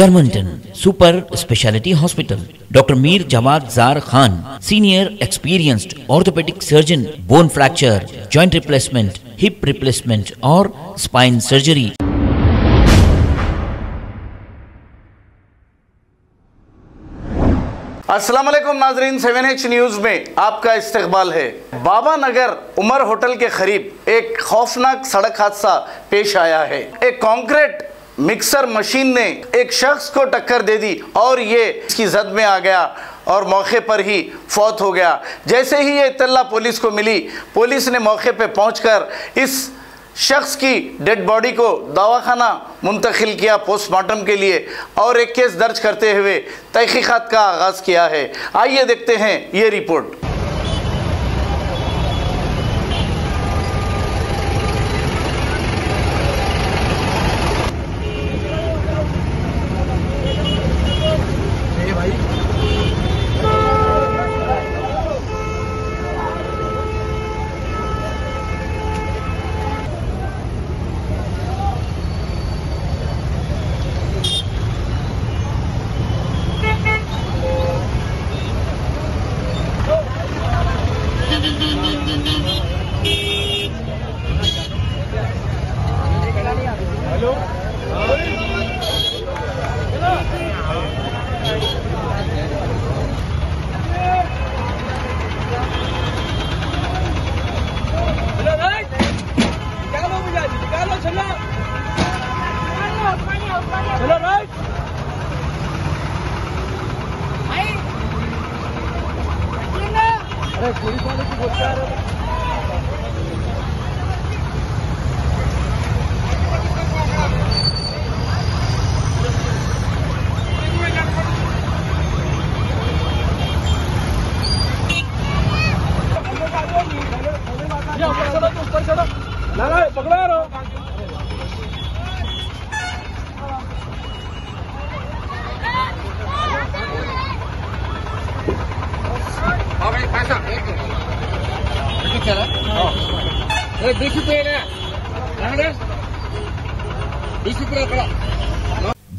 Germanton super speciality hospital. Doctor Mir Jawad jar Khan, senior experienced orthopaedic surgeon, bone fracture, joint replacement, hip replacement और spine surgery. अस्सलाम वालेकुम नाजरीन, 7H news में आपका इस्तकबाल है। बाबा नगर उमर होटल के करीब एक खौफनाक सड़क हादसा पेश आया है। एक कंक्रीट मिक्सर मशीन ने एक शख्स को टक्कर दे दी और ये इसकी जद में आ गया और मौके पर ही फौत हो गया। जैसे ही ये इत्तला पुलिस को मिली, पुलिस ने मौके पर पहुंचकर इस शख्स की डेड बॉडी को दवाखाना मुंतकिल किया पोस्टमार्टम के लिए और एक केस दर्ज करते हुए तहकीकात का आगाज़ किया है। आइए देखते हैं ये report.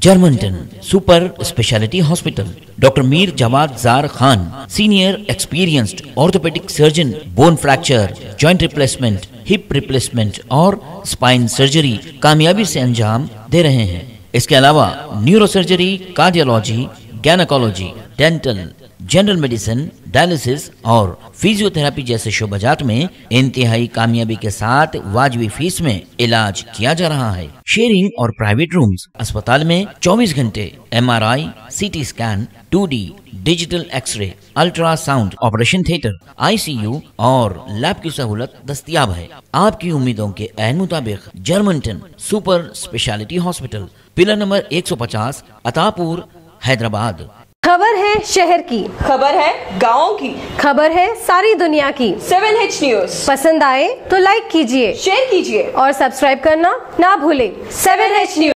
Germanton super speciality hospital. Doctor Mir Jawad jar Khan, senior experienced orthopaedic surgeon, bone fracture, joint replacement, hip replacement और स्पाइन सर्जरी कामयाबी से अंजाम दे रहे हैं। इसके अलावा neuro surgery, cardiology, gynaecology, dental, general medicine, dialysis और फिजियोथेरापी जैसे शोबाजात में इंतहाई कामयाबी के साथ वाजबी फीस में इलाज किया जा रहा है। शेयरिंग और प्राइवेट रूम्स। अस्पताल में 24 घंटे MRI, CT scan, 2D, digital x ray, ultrasound, operation theatre, ICU और लैब की सहूलत दस्तियाब है। आपकी उम्मीदों के ऐन मुताबिक Germanton super speciality hospital, pillar number 150, Attapur, Hyderabad. खबर है शहर की, खबर है गाँव की, खबर है सारी दुनिया की। 7H न्यूज़ पसंद आए तो लाइक कीजिए, शेयर कीजिए और सब्सक्राइब करना ना भूले। 7H news.